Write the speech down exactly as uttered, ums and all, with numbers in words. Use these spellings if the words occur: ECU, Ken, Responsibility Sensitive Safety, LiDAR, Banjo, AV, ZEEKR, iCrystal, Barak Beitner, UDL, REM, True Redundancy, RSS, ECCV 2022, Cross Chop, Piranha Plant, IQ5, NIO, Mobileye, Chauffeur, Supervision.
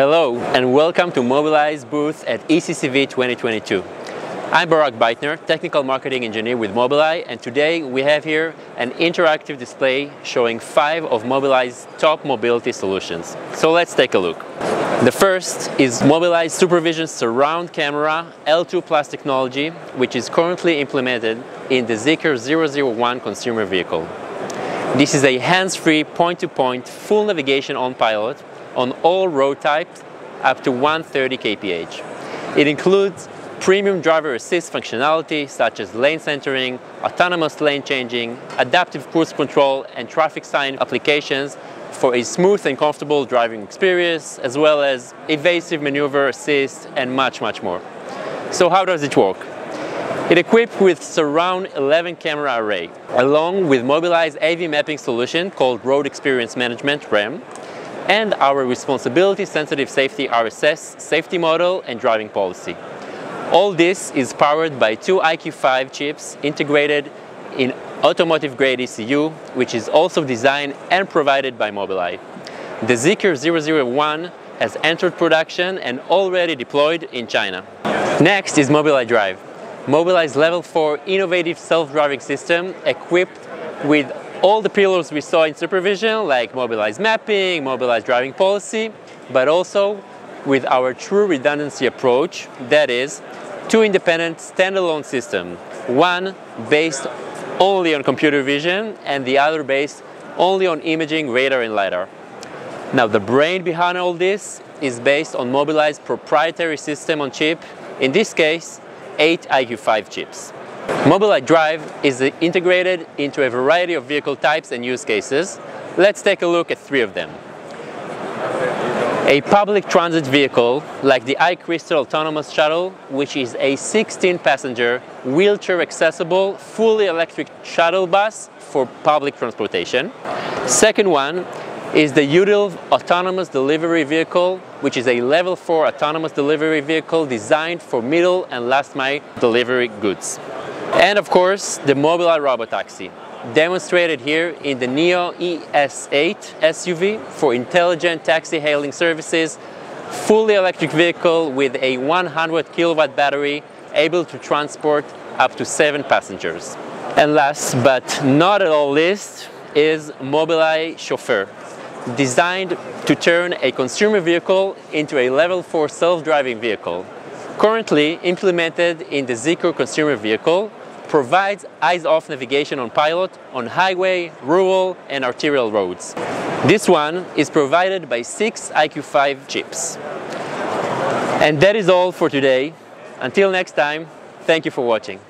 Hello and welcome to Mobileye's booth at E C C V twenty twenty-two. I'm Barak Beitner, Technical Marketing Engineer with Mobileye, and today we have here an interactive display showing five of Mobileye's top mobility solutions. So let's take a look. The first is Mobileye's Supervision Surround Camera L two plus technology, which is currently implemented in the ZEEKR zero zero one consumer vehicle. This is a hands-free, point-to-point, full navigation on pilot on all road types up to one hundred thirty kilometers per hour. It includes premium driver assist functionality such as lane centering, autonomous lane changing, adaptive cruise control and traffic sign applications for a smooth and comfortable driving experience, as well as evasive maneuver assist and much, much more. So how does it work? It equipped with Surround eleven camera array, along with Mobileye's A V mapping solution called Road Experience Management, R E M, and our Responsibility Sensitive Safety R S S safety model and driving policy. All this is powered by two I Q five chips integrated in automotive-grade E C U, which is also designed and provided by Mobileye. The ZEEKR zero zero one has entered production and already deployed in China. Next is Mobileye Drive, Mobileye's level four innovative self-driving system equipped with all the pillars we saw in Supervision, like Mobileye's mapping, Mobileye's driving policy, but also with our true redundancy approach, that is, two independent standalone systems, one based only on computer vision and the other based only on imaging, radar and LiDAR. Now the brain behind all this is based on Mobileye's proprietary system on chip, in this case, eight I Q five chips. Mobileye Drive is integrated into a variety of vehicle types and use cases. Let's take a look at three of them. A public transit vehicle like the iCrystal autonomous shuttle, which is a sixteen passenger, wheelchair-accessible, fully electric shuttle bus for public transportation. Second one is the U D L autonomous delivery vehicle, which is a level four autonomous delivery vehicle designed for middle and last-mile delivery goods. And of course, the Mobileye Robotaxi, demonstrated here in the NIO E S eight S U V for intelligent taxi hailing services, fully electric vehicle with a one hundred kilowatt battery, able to transport up to seven passengers. And last but not at all least is Mobileye Chauffeur, designed to turn a consumer vehicle into a level four self-driving vehicle. Currently implemented in the ZEEKR consumer vehicle, provides eyes-off navigation on pilot on highway, rural and arterial roads. This one is provided by six I Q five chips. And that is all for today. Until next time, thank you for watching.